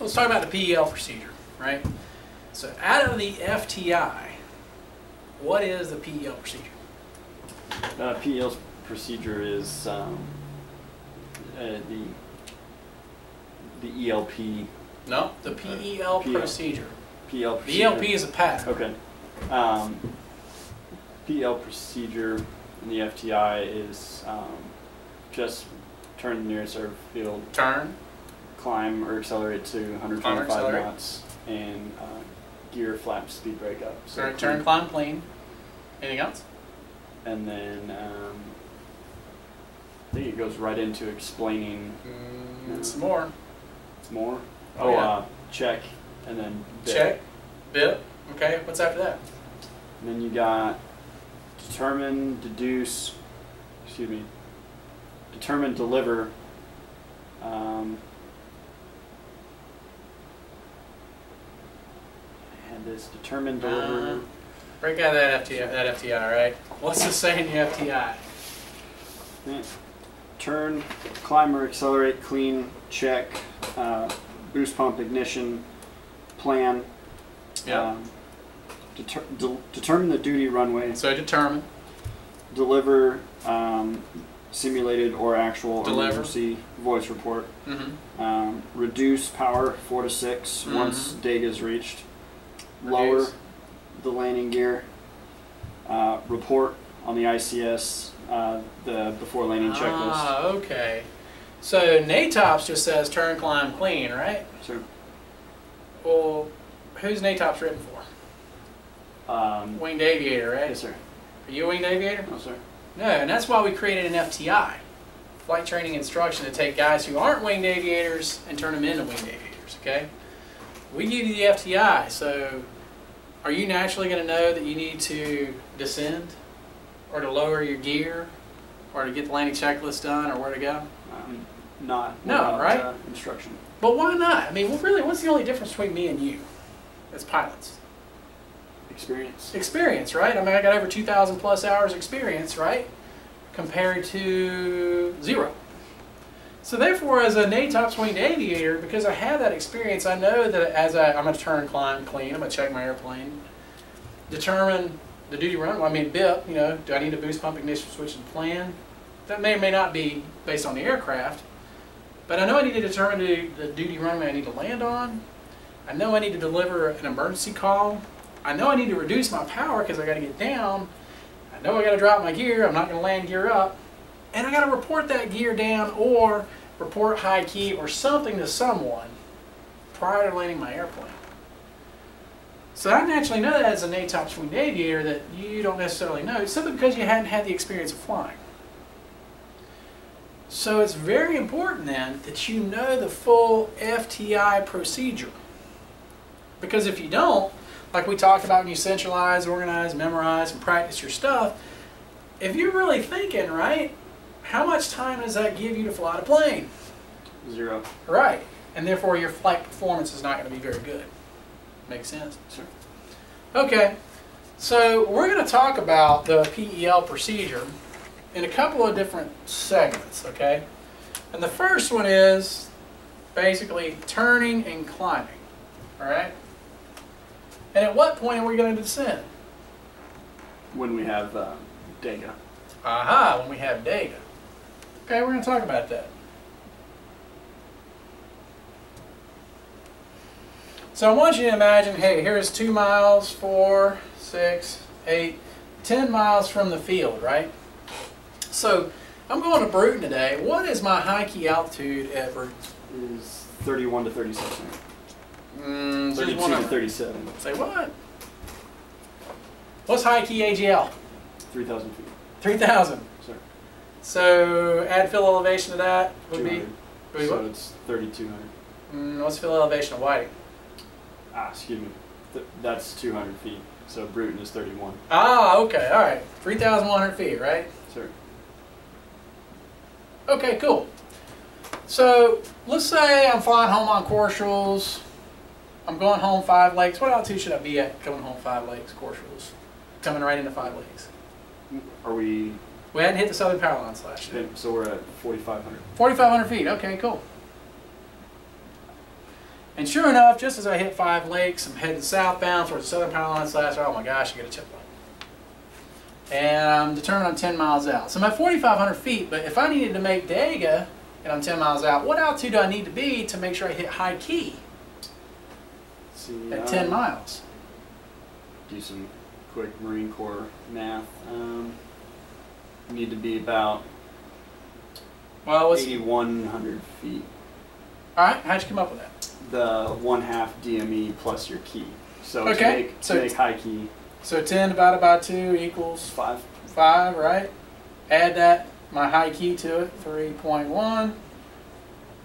let's talk about the PEL procedure, right? So out of the FTI, what is the PEL procedure? PEL procedure is the ELP. No, the PEL procedure. PEL procedure. ELP is a pattern. Okay. PEL procedure in the FTI is just turn the nearest serve field. Turn. Climb or accelerate to 125 knots and gear flap speed brake up. So turn, clean. Climb, plane. Anything else? And then I think it goes right into explaining. Some more. More? Oh, yeah. Check and then bip. Check, bip. Okay, what's after that? And then you got determine, deduce, excuse me, determine, deliver, and this determine, deliver. Break out of that FTI, right? What's the saying in the FTI? Turn, climb or accelerate, clean, check, boost pump, ignition, plan. Yeah. Determine the duty runway. So determine. Deliver, simulated or actual emergency voice report. Mm-hmm. Reduce power 4 to 6 mm-hmm. once DAG is reached. Reduce. Lower the landing gear, report on the ICS, the before landing checklist. Ah, okay. So NATOPS just says turn, climb, clean, right? Sure. Well, who's NATOPS written for? Winged aviator, right? Yes, sir. Are you a winged aviator? No, sir. No, and that's why we created an FTI, flight training instruction, to take guys who aren't winged aviators and turn them into winged aviators, okay? We give you the FTI, so are you naturally going to know that you need to descend or to lower your gear or to get the landing checklist done or where to go? Instruction. But why not? I mean, well, really, what's the only difference between me and you as pilots? Experience. Experience, right? I mean, I got over 2,000 plus hours experience, right? Compared to zero. So therefore, as a NATOPS winged aviator, because I have that experience, I know that as I'm going to turn, climb, clean, I'm going to check my airplane, determine the duty runway, I mean BIP, you know, do I need to boost pump, ignition switch, and plan? That may or may not be based on the aircraft, but I know I need to determine the duty runway I need to land on. I know I need to deliver an emergency call. I know I need to reduce my power because I got to get down. I know I got to drop my gear. I'm not going to land gear up. And I got to report that gear down or report high key or something to someone prior to landing my airplane. So I naturally know that as a NATOPS winged aviator that you don't necessarily know, simply because you hadn't had the experience of flying. So it's very important then that you know the full FTI procedure. Because if you don't, like we talked about when you centralize, organize, memorize, and practice your stuff, if you're really thinking, right, how much time does that give you to fly the plane? Zero. Right. And therefore your flight performance is not going to be very good. Makes sense? Sure. Okay. So we're going to talk about the PEL procedure in a couple of different segments, okay? And the first one is basically turning and climbing, all right? And at what point are we going to descend? When we have data. Aha, when we have data. Okay, we're going to talk about that. So I want you to imagine, hey, here's 2 miles, 4, 6, 8, 10 miles from the field, right? So I'm going to Brewton today. What is my high key altitude at Brewton? It is 31 to 37. 32 to 37. Say what? What's high key AGL? 3,000 feet. 3,000. Sure. So add fill elevation to that would be? So it's 3,200. What's fill elevation of Whiting? Excuse me. That's 200 feet. So Brewton is 31. Ah, okay. All right. 3,100 feet, right? Sure. Okay, cool. So let's say I'm flying home on course rules. I'm going home 5 legs. What altitude should I be at coming home 5 legs, course rules? Coming right into 5 legs. Are we? We hadn't hit the southern power line slash. Okay, so we're at 4,500. 4,500 feet. Okay, cool. And sure enough, just as I hit Five Lakes, I'm heading southbound towards the southern power line slash. Oh my gosh, I get a chip line. And I'm determined I'm 10 miles out. So I'm at 4,500 feet, but if I needed to make Dega and I'm 10 miles out, what altitude do I need to be to make sure I hit high key at 10 miles? Do some quick Marine Corps math. You need to be about 8,100 feet. All right, how'd you come up with that? The 1/2 DME plus your key. So okay. to make high key. So 10 divided by 2 equals 5. 5, right? Add that, my high key to it, 3.1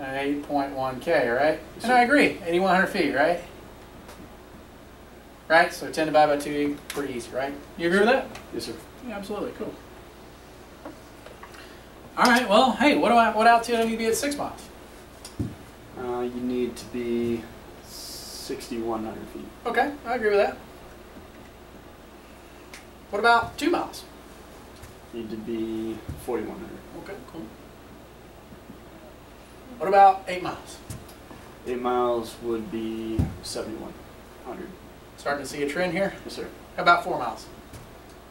and 8.1K, right? And I agree, 8,100 feet, right? Right, so 10 divided by 2, pretty easy, right? You agree with that? Yes, sir. Yeah, absolutely, cool. All right, well, hey, what altitude do you be at 6 miles? You need to be 6,100 feet. Okay, I agree with that. What about 2 miles? You need to be 4,100. Okay, cool. What about 8 miles? 8 miles would be 7,100. Starting to see a trend here? Yes, sir. How about 4 miles?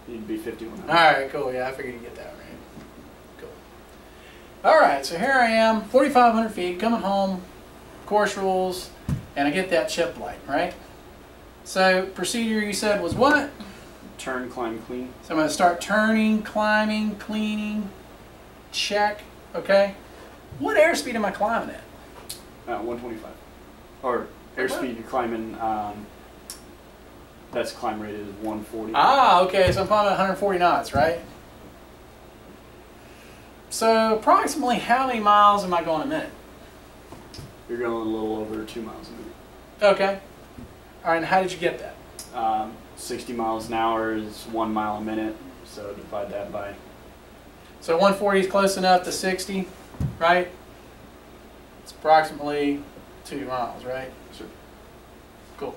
You need to be 5,100. All right, cool. Yeah, I figured you'd get that right. Cool. All right, so here I am, 4,500 feet, coming home. Course rules, and I get that chip light, right? So procedure you said was what? Turn, climb, clean. So I'm going to start turning, climbing, cleaning, check, okay? What airspeed am I climbing at? 125. Or airspeed you're climbing, that's climb rated is 140. Ah, okay, so I'm climbing at 140 knots, right? So approximately how many miles am I going a minute? You're going a little over 2 miles a minute. Okay. All right, and how did you get that? 60 miles an hour is 1 mile a minute, so divide that by... So 140 is close enough to 60, right? It's approximately 2 miles, right? Sure. Cool.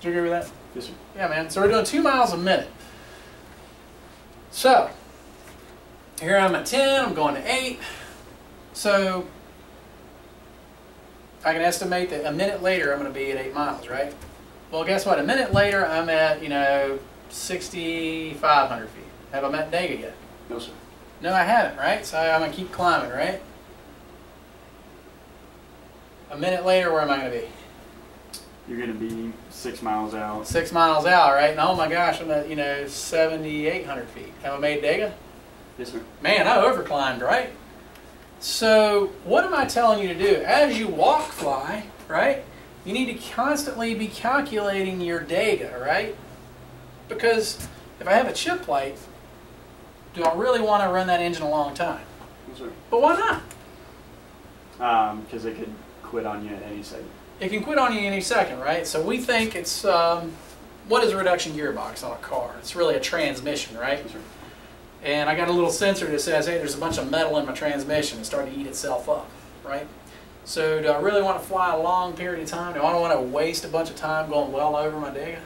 Do you agree with that? Yes, sir. Yeah, man. So we're doing 2 miles a minute. So, here I'm at 10, I'm going to 8. So... I can estimate that a minute later I'm going to be at 8 miles, right? Well, guess what? A minute later I'm at, 6,500 feet. Have I met Dega yet? No, sir. No, I haven't, right? So I'm going to keep climbing, right? A minute later, where am I going to be? You're going to be 6 miles out. 6 miles out, right? And oh my gosh, I'm at, 7,800 feet. Have I made Dega? Yes, sir. Man, I overclimbed, right? So what am I telling you to do? As you walk fly, right, you need to constantly be calculating your Dega, right? Because if I have a chip light, do I really want to run that engine a long time? Yes, sir. But why not? Because it could quit on you at any second. It can quit on you any second, right? So we think it's, what is a reduction gearbox on a car? It's really a transmission, right? Yes, sir. And I got a little sensor that says, hey, there's a bunch of metal in my transmission. It's starting to eat itself up, right? So do I really want to fly a long period of time? Do I want to waste a bunch of time going well over my Dega?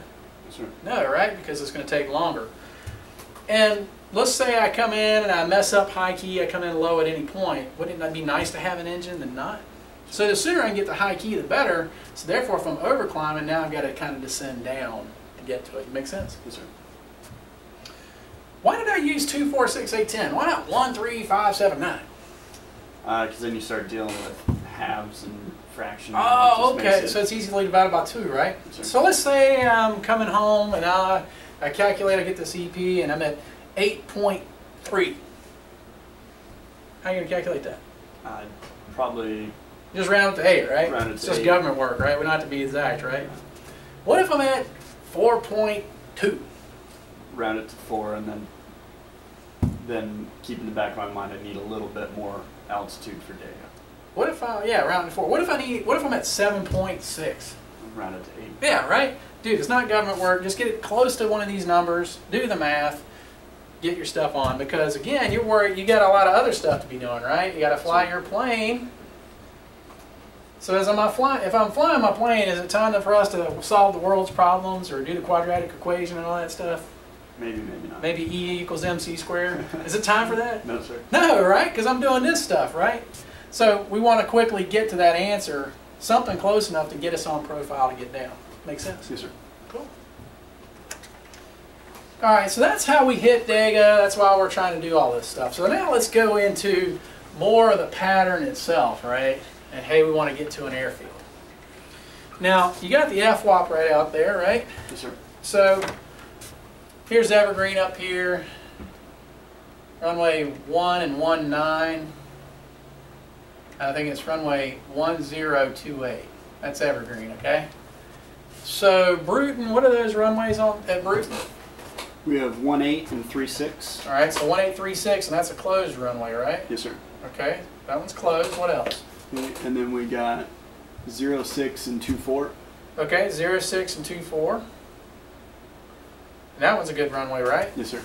Yes, sir. No, right? Because it's going to take longer. And let's say I come in and I mess up high key, I come in low at any point. Wouldn't it be nice to have an engine than not? So the sooner I can get to high key, the better. So therefore, if I'm over climbing, now I've got to kind of descend down to get to it. Make sense? Yes, sir. Why did I use 2, 4, 6, 8, 10? Why not 1, 3, 5, 7, 9? Because then you start dealing with halves and fractions. Oh, okay. So it's easily divided by 2, right? Sure. So let's say I'm coming home and I calculate, I get this EP, and I'm at 8.3. How are you going to calculate that? Probably... Just round it to 8, right? Round it to 8. It's just government work, right? We don't have to be exact, right? What if I'm at 4.2? Round it to 4, and then keep in the back of my mind I need a little bit more altitude for Dega. What if I round it to 4? What if I need? What if I'm at 7.6? Round it to 8. Yeah, right, dude. It's not government work. Just get it close to one of these numbers. Do the math. Get your stuff on because again, you're worried. You got a lot of other stuff to be doing, right? You got to fly your plane. So as if I'm flying my plane, is it time for us to solve the world's problems or do the quadratic equation and all that stuff? Maybe, maybe not. Maybe E equals MC squared. Is it time for that? No, sir. No, right? Because I'm doing this stuff, right? So we want to quickly get to that answer something close enough to get us on profile to get down. Make sense? Yes, sir. Cool. All right, so that's how we hit Dega. That's why we're trying to do all this stuff. So now let's go into more of the pattern itself, right? And hey, we want to get to an airfield. Now, you got the FWOP right out there, right? Yes, sir. So here's Evergreen up here. Runway 1 and 19. I think it's runway 1028. That's Evergreen, okay? So Brewton, what are those runways on at Brewton? We have 18 and 36. All right, so 18, 36, and that's a closed runway, right? Yes, sir. Okay, that one's closed. What else? And then we got 06 and 24. Okay, 06 and 24. And that one's a good runway, right? Yes, sir.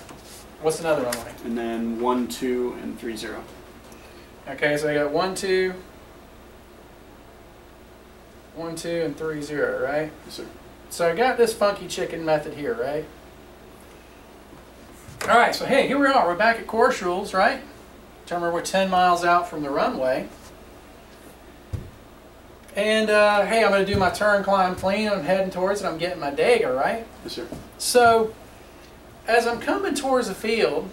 What's another runway? And then 12 and 30. Okay, so we got 12, and 30, right? Yes, sir. So I got this funky chicken method here, right? All right, so hey, here we are. We're back at course rules, right? Remember, we're 10 miles out from the runway. And hey, I'm going to do my turn, climb, clean. I'm heading towards it. I'm getting my Dega, right? Yes, sir. So as I'm coming towards the field,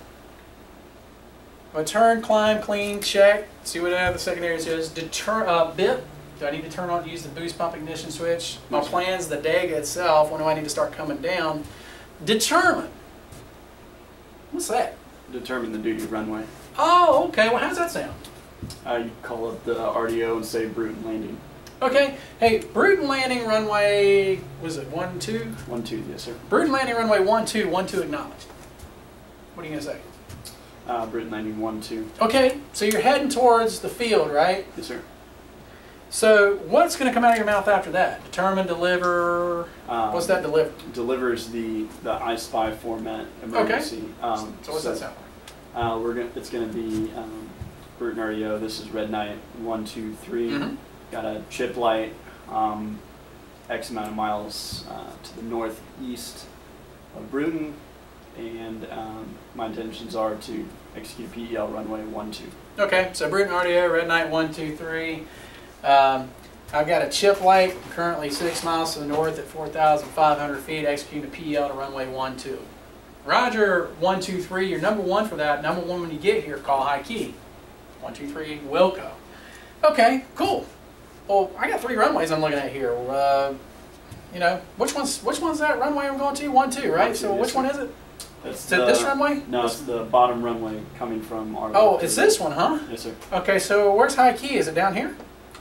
I turn, climb, clean, check, see what I have the secondary is. BIP. Do I need to turn on, use the boost pump ignition switch? My plan's the Dega itself. When do I need to start coming down? Determine. What's that? Determine the duty runway. Oh, okay. Well, how's that sound? I call it the RDO and say Brewton Landing. Okay. Hey, Brewton Landing runway, was it 12? 12, yes, sir. Brewton Landing runway 12, 12 acknowledged. What are you going to say? Brewton Landing 12. Okay, so you're heading towards the field, right? Yes, sir. So what's going to come out of your mouth after that? Determine, deliver. What's that deliver? Delivers the I-SPY format emergency. Okay. So what's that sound like? It's going to be Brewton RDO. This is Red Knight 123. Mm-hmm. Got a chip light, X amount of miles to the northeast of Brewton, and my intentions are to execute PEL runway 12. Okay, so Brewton RDO, Red Knight 123. I've got a chip light, currently 6 miles to the north at 4,500 feet, executing the PEL to runway 12. Roger, 123, you're number one for that. Number one when you get here, call high key. 123, Wilco. Okay, cool. Well, I got 3 runways I'm looking at here. You know, which one's that runway I'm going to? 12, right? One, two, so which one is it? Is it this runway? No, it's the bottom runway coming from our... Oh, it's this one, huh? Yes, sir. Okay, so where's high key? Is it down here?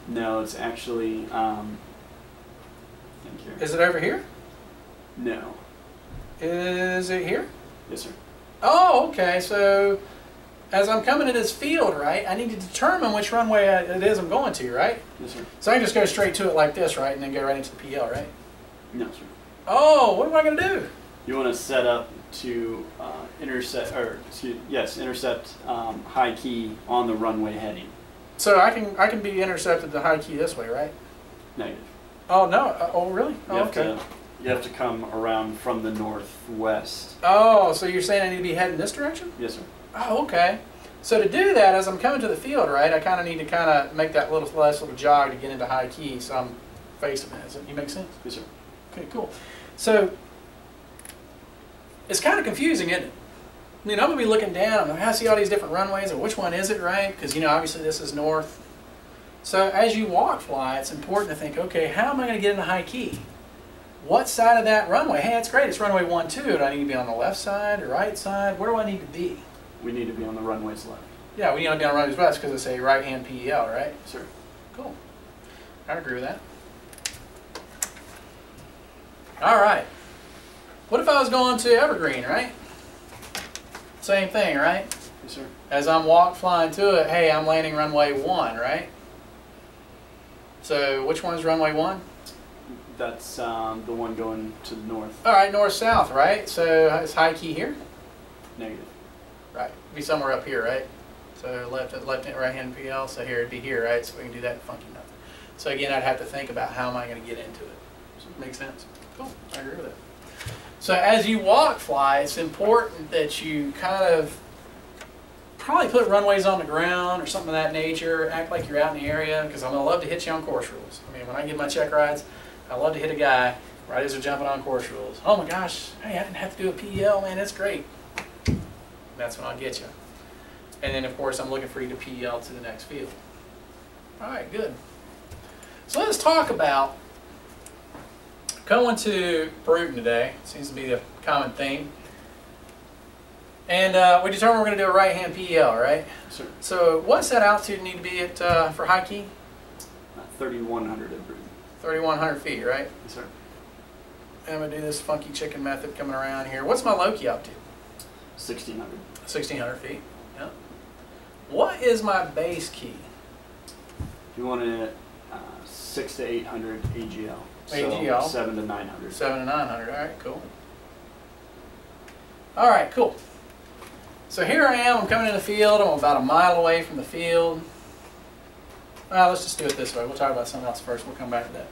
No, it's actually, here. Is it over here? No. Is it here? Yes, sir. Oh, okay. So as I'm coming to this field, right, I need to determine which runway it is I'm going to, right? Yes, sir. So I can just go straight to it like this, right, and then go right into the PL, right? No, sir. Oh, what am I going to do? You want to set up to intercept high key on the runway heading. So I can be intercepted to high key this way, right? Negative. Oh, no. Oh, really? Oh, okay. You have to come around from the northwest. Oh, so you're saying I need to be heading this direction? Yes, sir. Oh, okay. So to do that, as I'm coming to the field, right, I kind of need to kind of make that little jog to get into high key, so I'm facing it. Does that make sense? Yes, sir. Okay, cool. So it's kind of confusing, isn't it? I mean, I'm going to be looking down, I'm going to see all these different runways, and which one is it, right? Because, you know, obviously this is north. So as you walk fly, it's important to think, okay, how am I going to get into high key? What side of that runway? Hey, that's great, it's runway 12. Do I need to be on the left side, the right side? Where do I need to be? We need to be on the runway's left. Yeah, we need to be on the runway's left because it's a right-hand PEL, right? Sure. Cool. I agree with that. All right. What if I was going to Evergreen, right? Same thing, right? Yes, sir. As I'm flying to it, hey, I'm landing runway 1, right? So which one's runway 1? That's the one going to the north. All right, north-south, right? So is high key here? Negative. Right. It'd be somewhere up here, right? So left-hand, right-hand PL, so here it'd be here, right? So we can do that funky method. So again, I'd have to think about how am I going to get into it. Makes sense? Cool. I agree with that. So as you walk fly, it's important that you kind of Probably put runways on the ground or something of that nature. Act like you're out in the area, because I'm going to love to hit you on course rules. I mean, when I give my check rides, I love to hit a guy right as they're jumping on course rules. Oh my gosh, hey, I didn't have to do a PEL, man, that's great. That's when I'll get you. And then, of course, I'm looking for you to PEL to the next field. All right, good. So let's talk about going to Brewton today. Seems to be the common theme. And we determined we're going to do a right-hand PEL, right? Sure. So what's that altitude need to be at for high key? 3,100 at Brewton. 3,100 feet, right? Yes, sir. I'm going to do this funky chicken method coming around here. What's my low key altitude? 1,600. 1,600 feet, yeah. What is my base key? You want it 6 to 800 AGL. AGL. So 7 to 900. 7 to 900, all right, cool. All right, cool. So here I am, I'm coming in the field, I'm about a mile away from the field. Well, let's just do it this way. We'll talk about something else first, we'll come back to that.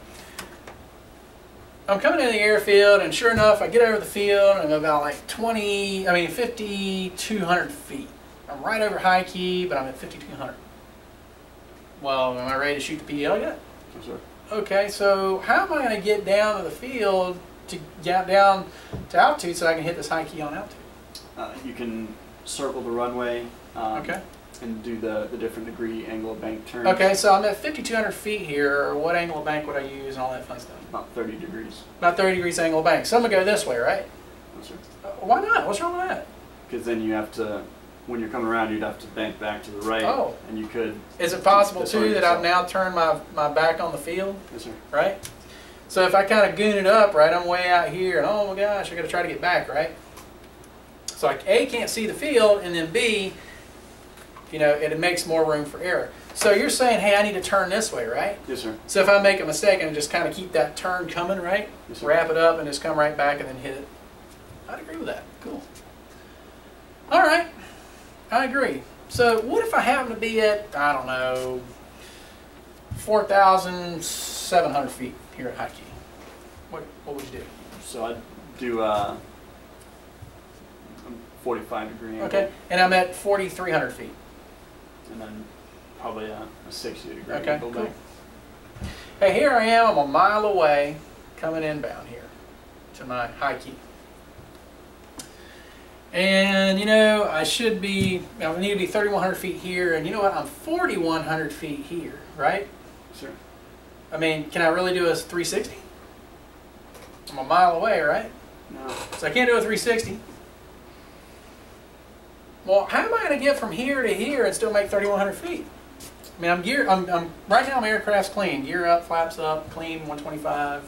I'm coming in the airfield, and sure enough, I get over the field, and I'm about like 5,200 feet. I'm right over high key, but I'm at 5,200. Well, am I ready to shoot the PEL yet? Yes, sir. Okay, so how am I going to get down to the field to get down to altitude so I can hit this high key on altitude? You can circle the runway okay, and do the different degree angle of bank turns. Okay, so I'm at 5,200 feet here. Or what angle of bank would I use and all that fun stuff? About 30 degrees. About 30 degrees angle of bank. So I'm going to go this way, right? No, sir. Why not? What's wrong with that? Because then you have to, when you're coming around, you'd have to bank back to the right. Oh. And you could. Is it possible, too, that I've now turned my back on the field? Yes, sir. Right? So if I kind of goon it up, right, I'm way out here, and oh my gosh, I got to try to get back, right? So like A, can't see the field, and then B, you know, it makes more room for error. So you're saying, hey, I need to turn this way, right? Yes, sir. So if I make a mistake and just kind of keep that turn coming, right? Yes, sir. Wrap it up and just come right back and then hit it. I'd agree with that. Cool. All right. I agree. So what if I happen to be at, I don't know, 4,700 feet here at high key? What would you do? So I'd do 45 degree angle. Okay, and I'm at 4,300 feet. And then probably a 60 degree okay, angle cool. Hey, here I am, I'm a mile away, coming inbound here to my high key. And you know, I need to be 3,100 feet here, and you know what, I'm 4,100 feet here, right? Sure. I mean, can I really do a 360? I'm a mile away, right? No. So I can't do a 360. Well, how am I going to get from here to here and still make 3,100 feet? I mean, I'm right now my aircraft's clean. Gear up, flaps up, clean, 125.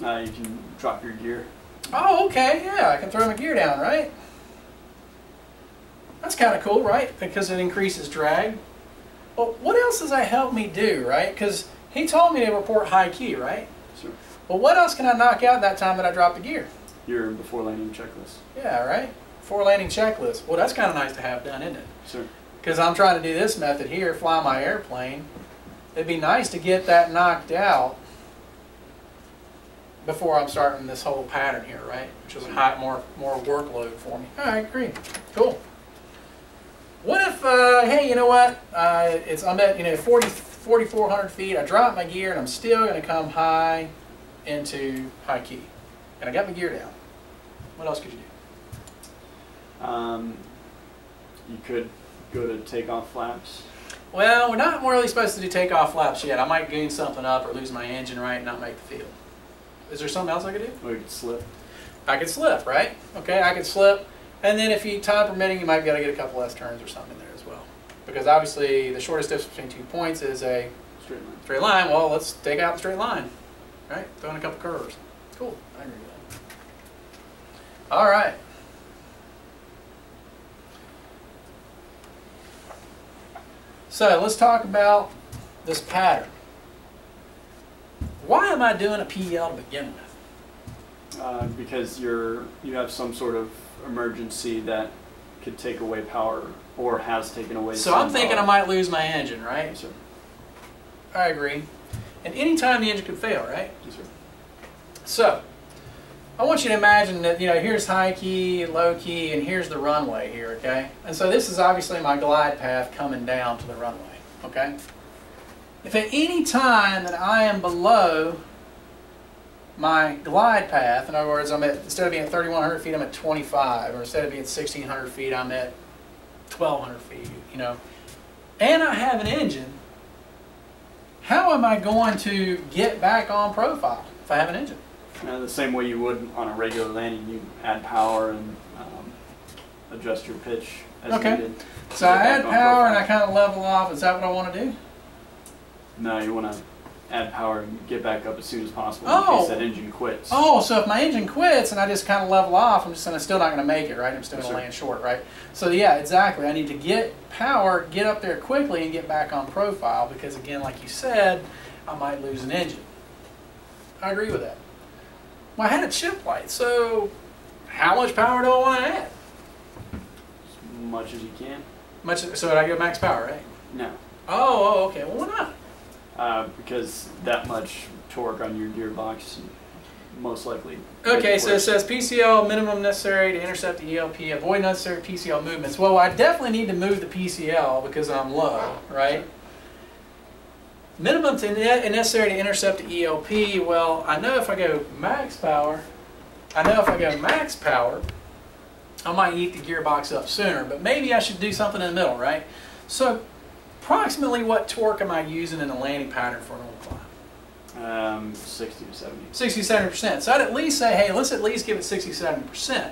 You can drop your gear. Oh, okay, yeah, I can throw my gear down, right? That's kind of cool, right? Because it increases drag. Well, what else does that help me do, right? Because he told me to report high key, right? Sure. Well, what else can I knock out that time that I drop the gear? Your before landing checklist. Yeah, right? Before landing checklist. Well, that's kind of nice to have done, isn't it? Sure. Because I'm trying to do this method here, fly my airplane. It'd be nice to get that knocked out before I'm starting this whole pattern here, right? Which is a high, more workload for me. All right, great, cool. What if, hey, you know what? I'm at 4,400 feet. I drop my gear, and I'm still going to come high into high key, and I got my gear down. What else could you do? You could go to takeoff flaps. Well, we're not really supposed to do takeoff flaps yet. I might goon something up or lose my engine right and not make the field. Is there something else I could do? Or you could slip. I could slip, right? Okay, I could slip. And then if you time permitting, you might be able to get a couple less turns or something in there as well. Because obviously the shortest distance between 2 points is a straight line. Straight line. Well, let's take out the straight line. Right? Throw in a couple curves. Cool. I agree with that. All right. So let's talk about this pattern. Why am I doing a PEL to begin with? Because you have some sort of emergency that could take away power or has taken away. So I'm thinking power. I might lose my engine, right? Yes, sir. I agree. And any time the engine could fail, right? Yes, sir. So I want you to imagine that, you know, here's high key, low key, and here's the runway here, okay? And so this is obviously my glide path coming down to the runway, okay? If at any time that I am below my glide path, in other words, I'm at, instead of being at 3,100 feet, I'm at 25, or instead of being at 1,600 feet, I'm at 1,200 feet, you know, and I have an engine, how am I going to get back on profile if I have an engine? The same way you would on a regular landing, you add power and adjust your pitch as needed. So I add power and I kind of level off. Is that what I want to do? No, you want to add power and get back up as soon as possible in case that engine quits. Oh, so if my engine quits and I just kind of level off, I'm just still not going to make it, right? I'm still going to land short, right? So yeah, exactly. I need to get power, get up there quickly, and get back on profile because, again, like you said, I might lose an engine. I agree with that. Well, I had a chip light, so how much power do I want to add? As much as you can. Much. So I go max power, right? No. Oh, okay. Well, why not? Because that much torque on your gearbox most likely. Okay, so it says PCL minimum necessary to intercept the ELP, avoid unnecessary PCL movements. Well, I definitely need to move the PCL because I'm low, right? Minimum necessary to intercept the ELP, well, I know if I go max power, I might eat the gearbox up sooner, but maybe I should do something in the middle, right? So, approximately what torque am I using in the landing pattern for an old climb? 60 to 70. 60 to 70%. So I'd at least say, hey, let's at least give it 60 to 70%.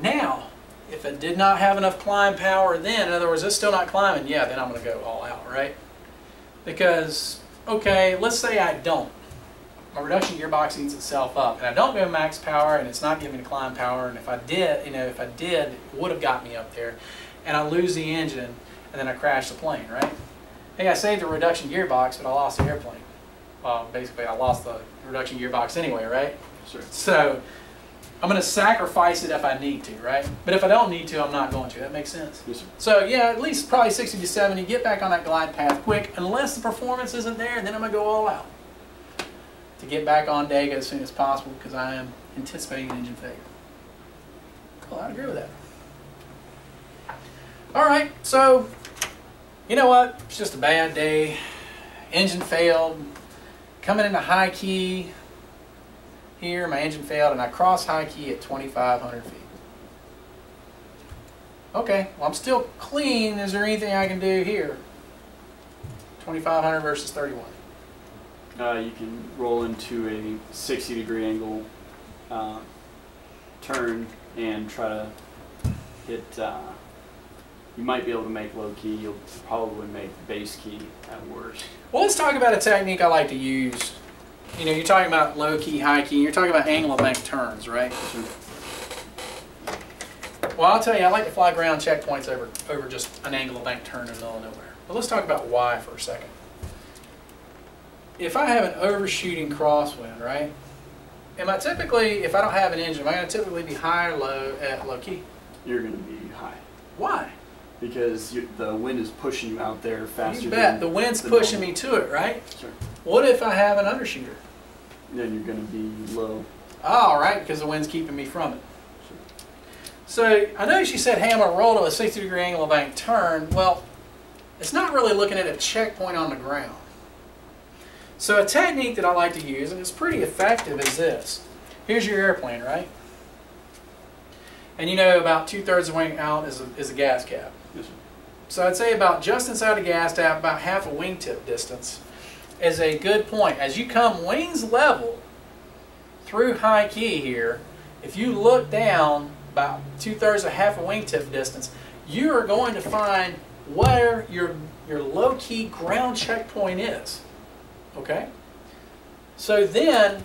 Now, if it did not have enough climb power then, in other words, it's still not climbing, yeah, then I'm going to go all out, right? Because, okay, let's say I don't. My reduction gearbox eats itself up, and I don't go max power, and it's not giving me the climb power, and if I did, you know, if I did, it would have got me up there, and I lose the engine, and then I crash the plane, right? Hey, I saved the reduction gearbox, but I lost the airplane. Well, basically, I lost the reduction gearbox anyway, right? Sure. So, I'm going to sacrifice it if I need to, right? But if I don't need to, I'm not going to. That makes sense? Yes, sir. So, yeah, at least probably 60 to 70. Get back on that glide path quick. Unless the performance isn't there, then I'm going to go all out to get back on Dega as soon as possible because I am anticipating an engine failure. Cool, I agree with that. All right, so, you know what? It's just a bad day. Engine failed. Coming into high key. Here, my engine failed, and I crossed high key at 2,500 feet. Okay, well, I'm still clean. Is there anything I can do here? 2,500 versus 31. You can roll into a 60-degree angle turn and try to hit. You might be able to make low key. You'll probably make base key at worst. Well, let's talk about a technique I like to use. You know, you're talking about low key, high key, you're talking about angle of bank turns, right? Well, I'll tell you, I like to fly ground checkpoints over just an angle of bank turn in the middle of nowhere. But let's talk about why for a second. If I have an overshooting crosswind, right? Am I typically, if I don't have an engine, am I going to typically be high or low at low key? You're going to be high. Why? Because the wind is pushing you out there faster. You bet. The wind's pushing me to it, right? Sure. What if I have an undershooter? Then you're going to be low. All right, because the wind's keeping me from it. Sure. So I noticed you said, hey, I'm going to roll to a 60-degree angle of bank turn. Well, it's not really looking at a checkpoint on the ground. So a technique that I like to use, and it's pretty effective, is this. Here's your airplane, right? And you know about two-thirds of the wing out is a gas cap. Yes, sir. So I'd say about just inside the gas cap, about half a wingtip distance, is a good point. As you come wings level through high key here, if you look down about two-thirds of half a wingtip distance, you are going to find where your low-key ground checkpoint is. Okay? So then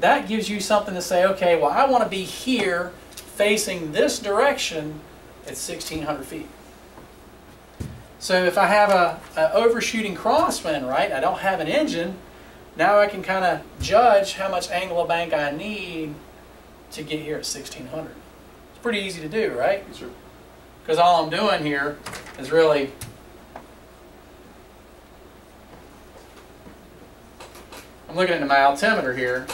that gives you something to say, okay, well, I want to be here facing this direction at 1,600 feet. So if I have a overshooting crosswind, right, I don't have an engine, now I can kind of judge how much angle of bank I need to get here at 1,600. It's pretty easy to do, right? Because yes, all I'm doing here is really I'm looking into my altimeter here,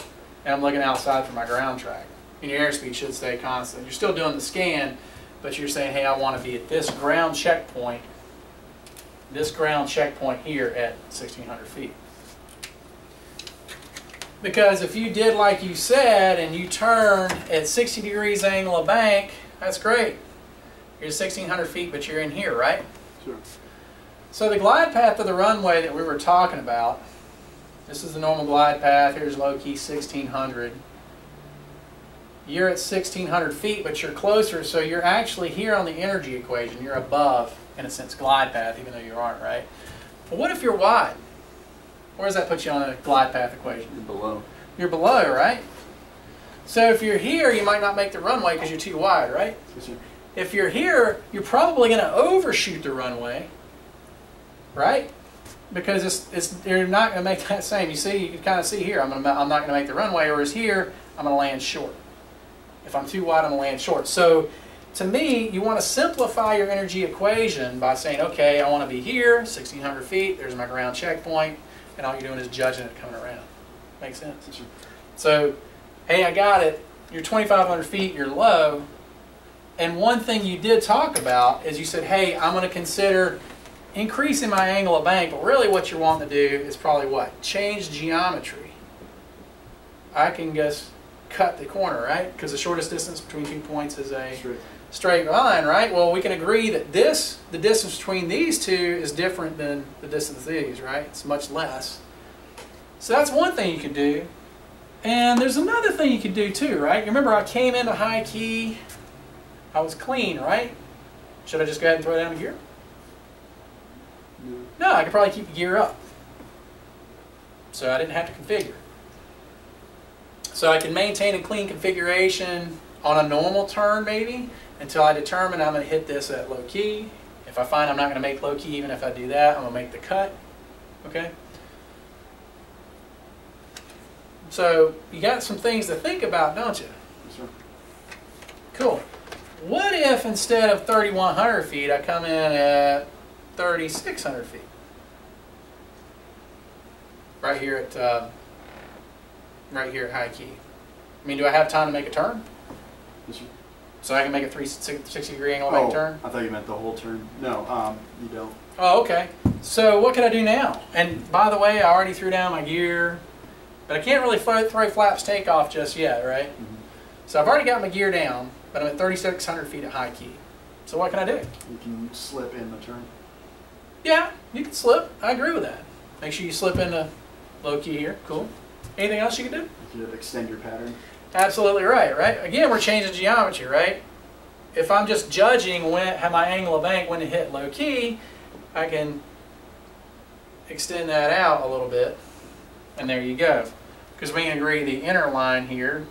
and I'm looking outside for my ground track. in your airspeed should stay constant. You're still doing the scan, but you're saying, hey, I want to be at this ground checkpoint here at 1,600 feet. Because if you did like you said and you turned at 60 degrees angle of bank, that's great. You're 1,600 feet, but you're in here, right? Sure. So the glide path of the runway that we were talking about, this is the normal glide path. Here's low key 1,600. You're at 1,600 feet, but you're closer, so you're actually here on the energy equation. You're above, in a sense, glide path, even though you aren't, right? But what if you're wide? Where does that put you on the glide path equation? You're below. You're below, right? So if you're here, you might not make the runway because you're too wide, right? Yes, sir. If you're here, you're probably going to overshoot the runway, right? Because you're not going to make that same. You see, you can kind of see here, I'm not going to make the runway, whereas here, I'm going to land short. If I'm too wide, I'm going to land short. So to me, you want to simplify your energy equation by saying, okay, I want to be here, 1,600 feet, there's my ground checkpoint, and all you're doing is judging it coming around. Makes sense? Sure. So, hey, I got it. You're 2,500 feet, you're low. And one thing you did talk about is you said, hey, I'm going to consider increasing my angle of bank, but really what you're wanting to do is probably what? Change geometry. I can just cut the corner, right? Because the shortest distance between 2 points is a straight line, right? Well, we can agree that the distance between these two is different than the distance these, right? It's much less. So that's one thing you can do. And there's another thing you can do too, right? You remember I came into high key, I was clean, right? Should I just go ahead and throw down a gear? No, I could probably keep the gear up. So I didn't have to configure. So I can maintain a clean configuration on a normal turn maybe until I determine I'm going to hit this at low key. If I find I'm not going to make low key, even if I do that, I'm going to make the cut. Okay? So you got some things to think about, don't you? Yes, sir. Cool. What if instead of 3,100 feet, I come in at 3,600 feet, right here at high key? I mean, do I have time to make a turn? Yes, sir. So I can make a 360 degree angle bank turn? I thought you meant the whole turn. No, you don't. Oh, okay. So what can I do now? And by the way, I already threw down my gear, but I can't really throw flaps takeoff just yet, right? Mm-hmm. So I've already got my gear down, but I'm at 3,600 feet at high key. So what can I do? You can slip in the turn. Yeah, you can slip. I agree with that. Make sure you slip into low key here. Cool. Anything else you can do? You can extend your pattern. Absolutely right, right? Again, we're changing geometry, right? If I'm just judging how my angle of bank when to hit low key, I can extend that out a little bit. And there you go. Because we can agree the inner line here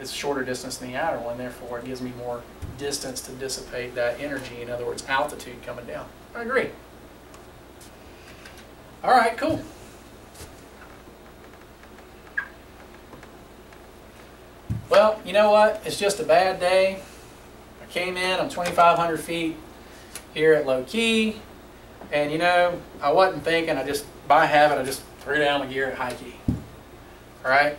is shorter distance than the outer one. Therefore, it gives me more distance to dissipate that energy. In other words, altitude coming down. I agree. All right, cool. Well, you know what? It's just a bad day. I came in, I'm 2,500 feet here at low key. And you know, I wasn't thinking, I just, by habit, I just threw down the gear at high key. All right?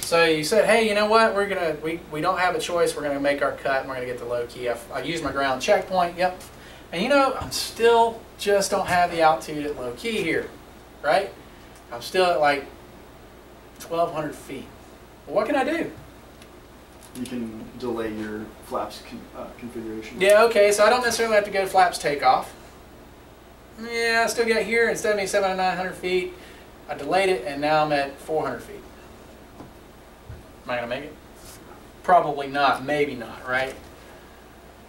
So you said, hey, you know what? We're gonna, we don't have a choice. We're gonna make our cut and we're gonna get to low key. I used my ground checkpoint, yep. And you know, I'm still just don't have the altitude at low key here, right? I'm still at like 1,200 feet. Well, what can I do? You can delay your flaps configuration. Yeah, okay, so I don't necessarily have to go flaps takeoff. Yeah, I still get here, instead of me 7,900 feet, I delayed it and now I'm at 400 feet. Am I gonna make it? Probably not, maybe not, right?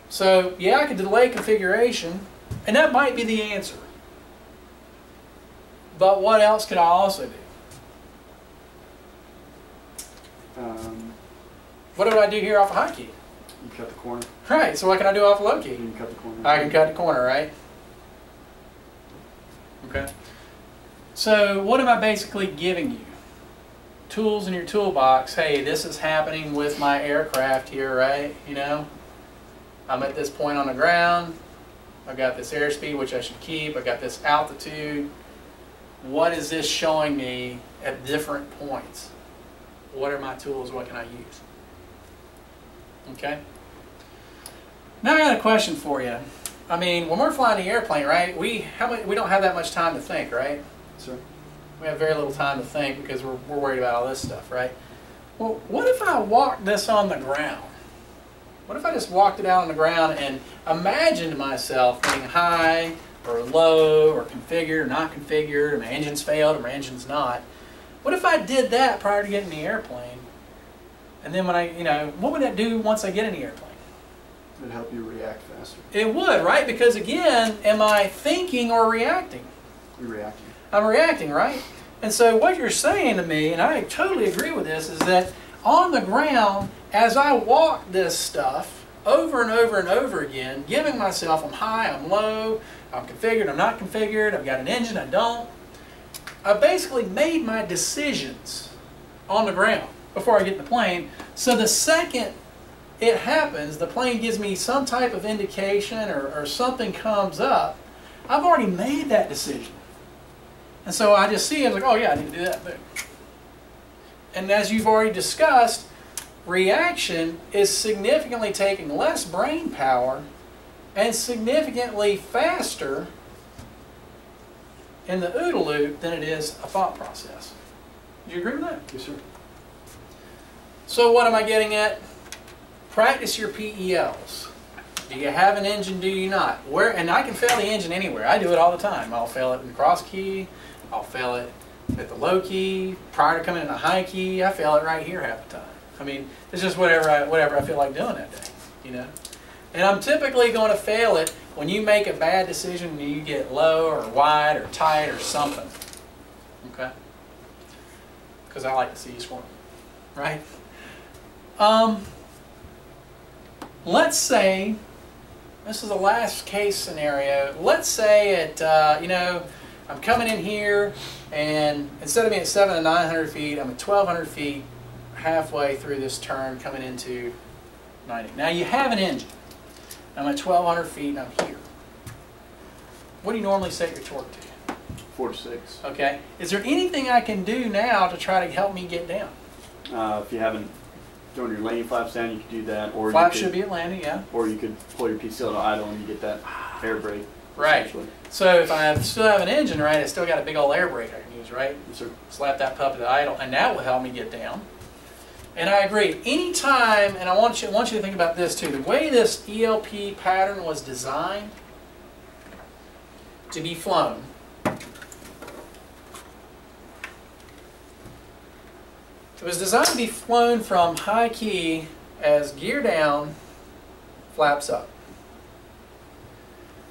So, yeah, I could delay configuration, and that might be the answer. But what else could I also do? What do I do here off of high key? You cut the corner. Right, so what can I do off of low key? You can cut the corner. I can cut the corner, right? Okay. So what am I basically giving you? Tools in your toolbox. Hey, this is happening with my aircraft here, right? You know? I'm at this point on the ground. I've got this airspeed, which I should keep. I've got this altitude. What is this showing me at different points? What are my tools? What can I use? Okay? Now I got a question for you. I mean, when we're flying the airplane, right, we don't have that much time to think, right? Sure. We have very little time to think because we're worried about all this stuff, right? Well, what if I walked this on the ground? What if I just walked it out on the ground and imagined myself being high or low or configured or not configured, or my engine's failed or my engine's not? What if I did that prior to getting in the airplane? And then when I, you know, what would that do once I get in the airplane? It would help you react faster. It would, right? Because again, am I thinking or reacting? You're reacting. I'm reacting, right? And so what you're saying to me, and I totally agree with this, is that on the ground, as I walk this stuff over and over and over again, giving myself, I'm high, I'm low, I'm configured, I'm not configured, I've got an engine, I don't. I basically made my decisions on the ground before I get in the plane. So the second it happens, the plane gives me some type of indication or something comes up, I've already made that decision. And so I just see it, I was like, oh yeah, I need to do that. Boom. And as you've already discussed, reaction is significantly taking less brain power and significantly faster in the OODA loop than it is a thought process. Do you agree with that? Yes, sir. So what am I getting at? Practice your PELs. Do you have an engine? Do you not? Where? And I can fail the engine anywhere. I do it all the time. I'll fail it in the cross key. I'll fail it at the low key. Prior to coming in the high key, I fail it right here half the time. I mean, it's just whatever I feel like doing that day, you know. And I'm typically going to fail it when you make a bad decision and you get low or wide or tight or something. Okay? Because I like to see you squirm, right? Let's say, this is the last case scenario, let's say at, you know, I'm coming in here and instead of being at 700 to 900 feet, I'm at 1200 feet halfway through this turn coming into 90. Now you have an engine. I'm at 1200 feet and I'm here. What do you normally set your torque to? 4 to 6. Okay. Is there anything I can do now to try to help me get down? If you haven't thrown your landing flaps down, you could do that. Or flaps should be at landing, yeah. Or you could pull your PCL to idle and you get that air brake. Right. So if I still have an engine, right, I still got a big old air brake I can use, right? Yes, sir. Slap that puppy to idle, and that will help me get down. And I agree. Anytime, and I want you to think about this too, the way this ELP pattern was designed to be flown from high key as gear down, flaps up.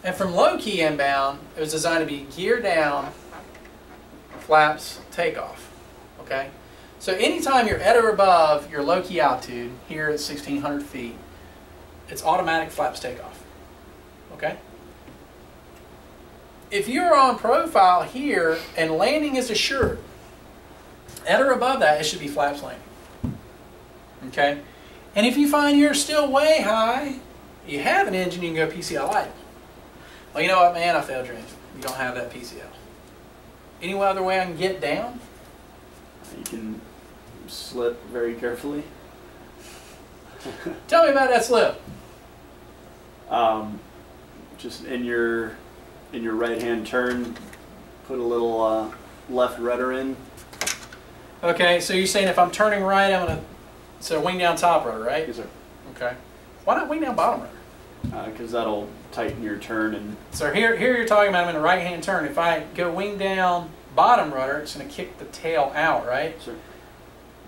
And from low key inbound, it was designed to be gear down, flaps, takeoff. Okay? So anytime you're at or above your low key altitude, here at 1600 feet, it's automatic flaps takeoff. Okay? If you're on profile here and landing is assured, at or above that, it should be flaps landing. Okay? And if you find you're still way high, you have an engine, you can go PCL idle. Well, you know what, man, I failed your engine. You don't have that PCL. Any other way I can get down? You can slip very carefully. Tell me about that slip. Just in your right hand turn, put a little left rudder in. Okay, so you're saying if I'm turning right, I'm gonna so wing down top rudder, right? Yes, sir. Okay. Why not wing down bottom rudder? Because that'll tighten your turn and. So here you're talking about I'm in the right hand turn. If I go wing down bottom rudder, it's going to kick the tail out, right? Sure.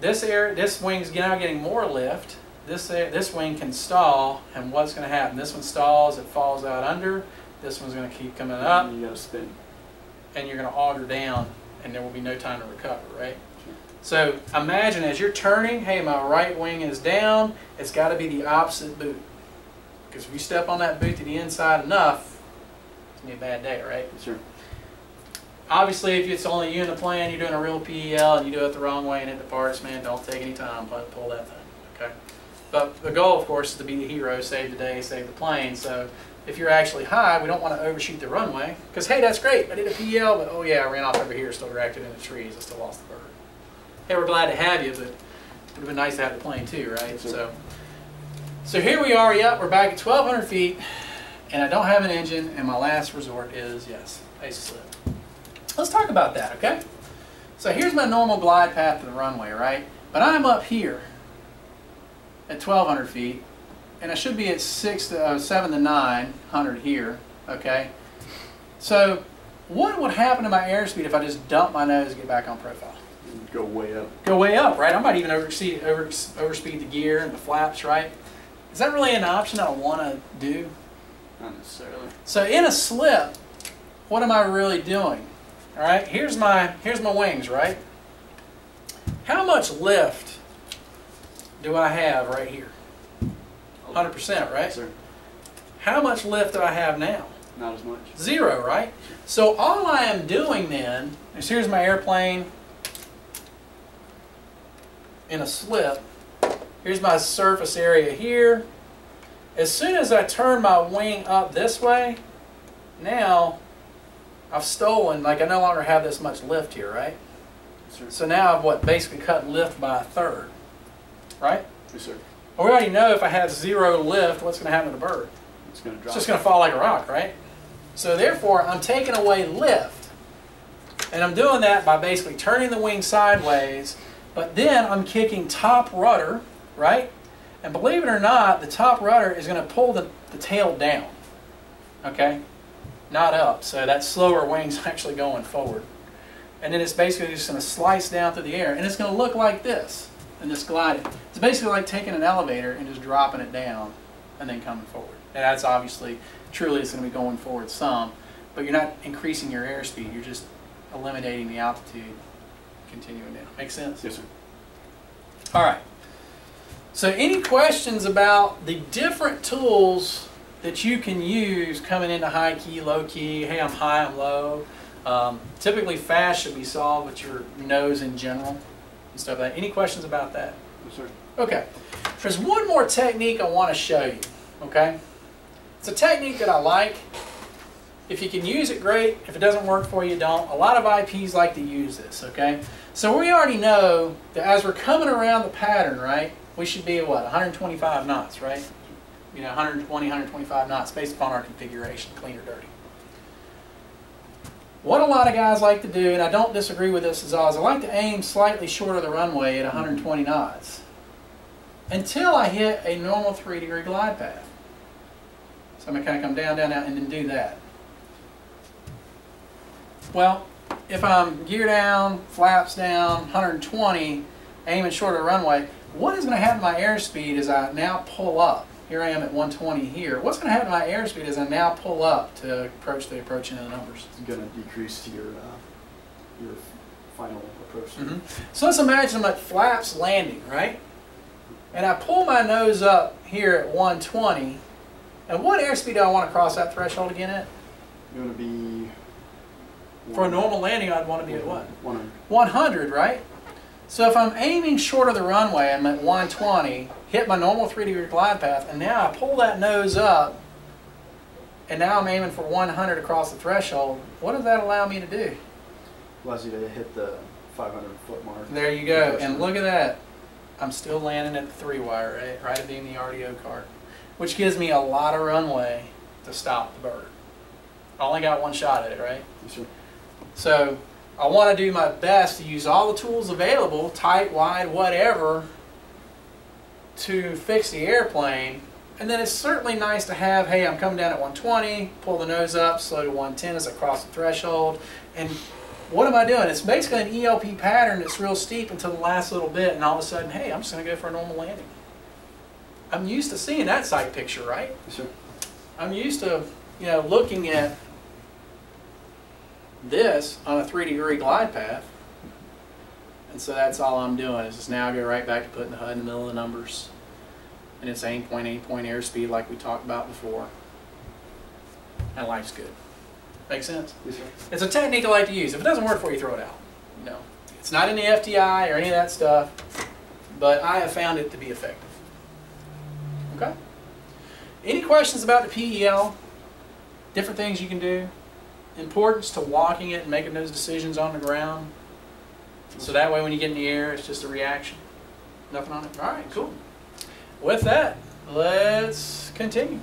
This wing's now getting more lift. This wing can stall, and what's going to happen? This one stalls, it falls out under. This one's going to keep coming up. And you got to spin. And you're going to auger down, and there will be no time to recover, right? Sure. So imagine as you're turning, hey, my right wing is down. It's got to be the opposite boot. Because if you step on that boot to the inside enough, it's going to be a bad day, right? Sure. Obviously, if it's only you in the plane, you're doing a real PEL, and you do it the wrong way and it departs, man, don't take any time, but pull that thing, okay? But the goal, of course, is to be the hero, save the day, save the plane. So if you're actually high, we don't want to overshoot the runway, because, hey, that's great, I did a PEL, but, oh, yeah, I ran off over here, still directed in the trees, I still lost the bird. Hey, we're glad to have you, but it would have been nice to have the plane, too, right? So So here we are, yep, we're back at 1,200 feet, and I don't have an engine, and my last resort is, yes, ice slip. Let's talk about that, okay? So here's my normal glide path to the runway, right? But I'm up here at 1,200 feet, and I should be at 700 to 900 here, okay? So what would happen to my airspeed if I just dump my nose and get back on profile? Go way up. Go way up, right? I might even overspeed the gear and the flaps, right? Is that really an option I want to do? Not necessarily. So in a slip, what am I really doing? All right, here's my wings, right? How much lift do I have right here? 100%, right? Yes, sir. How much lift do I have now? Not as much. Zero, right? So all I am doing then is, here's my airplane in a slip. Here's my surface area here. As soon as I turn my wing up this way, now I've stolen, like I no longer have this much lift here, right? Yes, sir. So now I've, what, basically cut lift by a third, right? Yes, sir. Well, we already know if I have zero lift, what's going to happen to the bird? It's going to drop. It's just going to fall like a rock, right? So therefore, I'm taking away lift. And I'm doing that by basically turning the wing sideways, but then I'm kicking top rudder, right? And believe it or not, the top rudder is going to pull the tail down, okay? Not up, so that slower wing's actually going forward. And then it's basically just going to slice down through the air, and it's going to look like this, and just glide it. It's basically like taking an elevator and just dropping it down and then coming forward. And that's obviously, truly it's going to be going forward some, but you're not increasing your airspeed, you're just eliminating the altitude, continuing down. Make sense? Yes, sir. All right. So any questions about the different tools that you can use coming into high key, low key, hey, I'm high, I'm low. Typically fast should be solved with your nose in general and stuff like that. Any questions about that? Yes, sir. Okay. There's one more technique I want to show you, okay? It's a technique that I like. If you can use it, great. If it doesn't work for you, don't. A lot of IPs like to use this, okay? So we already know that as we're coming around the pattern, right? We should be at what, 125 knots, right? You know, 120, 125 knots based upon our configuration, clean or dirty. What a lot of guys like to do, and I don't disagree with this as always, I like to aim slightly short of the runway at 120 knots until I hit a normal 3-degree glide path. So I'm going to kind of come down, down, down, and then do that. Well, if I'm gear down, flaps down, 120, aiming short of the runway, what is going to happen to my airspeed as I now pull up? Here I am at 120 here. What's going to happen to my airspeed as I now pull up to approach the end of the numbers? It's going to decrease your final approach. Mm-hmm. So let's imagine my flaps landing, right? And I pull my nose up here at 120. And what airspeed do I want to cross that threshold again at? You're going to be... For a normal landing, I'd want to be at what? 100. 100, right? So if I'm aiming short of the runway, I'm at 120, hit my normal 3-degree glide path, and now I pull that nose up, and now I'm aiming for 100 across the threshold, what does that allow me to do? Allows you to hit the 500-foot mark. There you go, and look at that. I'm still landing at the 3-wire, right at the end of the RDO cart, which gives me a lot of runway to stop the bird. I only got one shot at it, right? Yes, sir. So I want to do my best to use all the tools available, tight, wide, whatever, to fix the airplane. And then it's certainly nice to have, hey, I'm coming down at 120, pull the nose up, slow to 110 as I cross the threshold. And what am I doing? It's basically an ELP pattern that's real steep until the last little bit, and all of a sudden, hey, I'm just going to go for a normal landing. I'm used to seeing that sight picture, right? Sure. I'm used to, you know, looking at this on a 3-degree glide path, and so that's all I'm doing is just now go right back to putting the HUD in the middle of the numbers, and it's aim point airspeed like we talked about before, and life's good. Make sense? Yes, sir. It's a technique I like to use. If it doesn't work for you, throw it out. You know, it's not in the FTI or any of that stuff, but I have found it to be effective. Okay? Any questions about the PEL? Different things you can do? Importance to walking it and making those decisions on the ground, so that way when you get in the air, it's just a reaction. Nothing on it. All right, cool. With that, Let's continue.